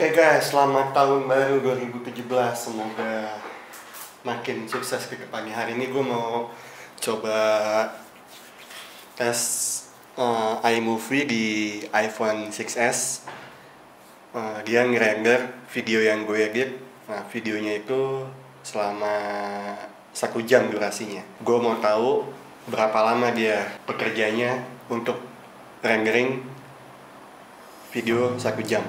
Oke guys, selamat tahun baru 2017. Semoga makin sukses ke depannya. Hari ini gue mau coba tes iMovie di iPhone 6s. Dia ngerender video yang gue edit. Nah, videonya itu selama 1 jam durasinya. Gue mau tahu berapa lama dia bekerjanya untuk rendering video 1 jam.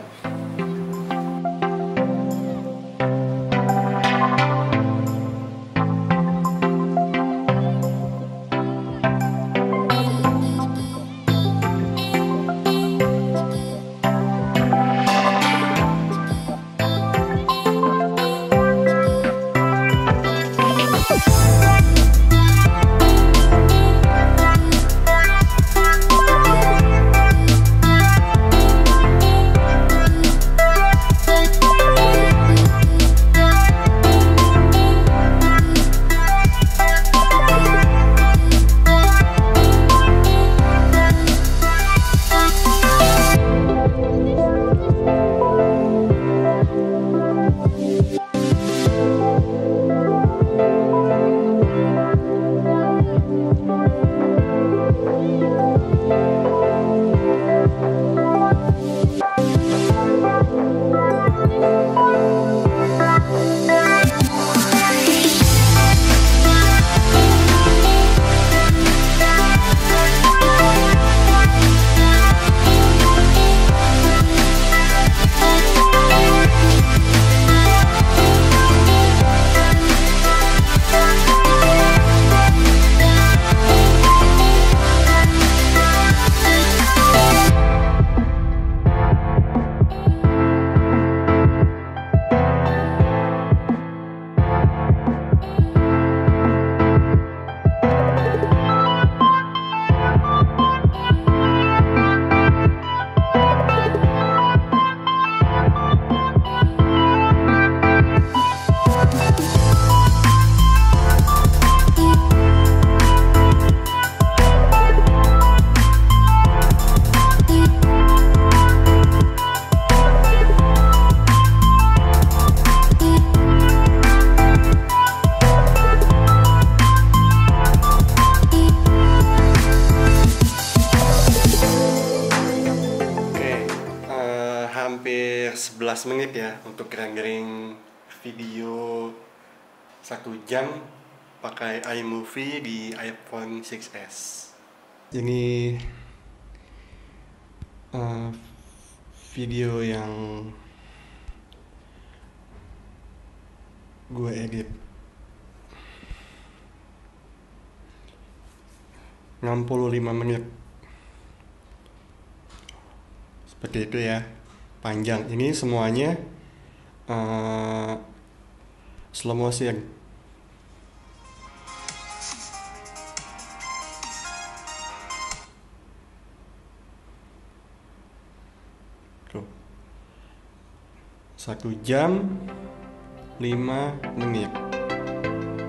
Hampir 11 menit ya untuk rendering video 1 jam pakai iMovie di iPhone 6s. Ini video yang gue edit, Rp 65 menit. Seperti itu ya, panjang. Ini semuanya slow motion. Tuh. 1 jam 5 menit.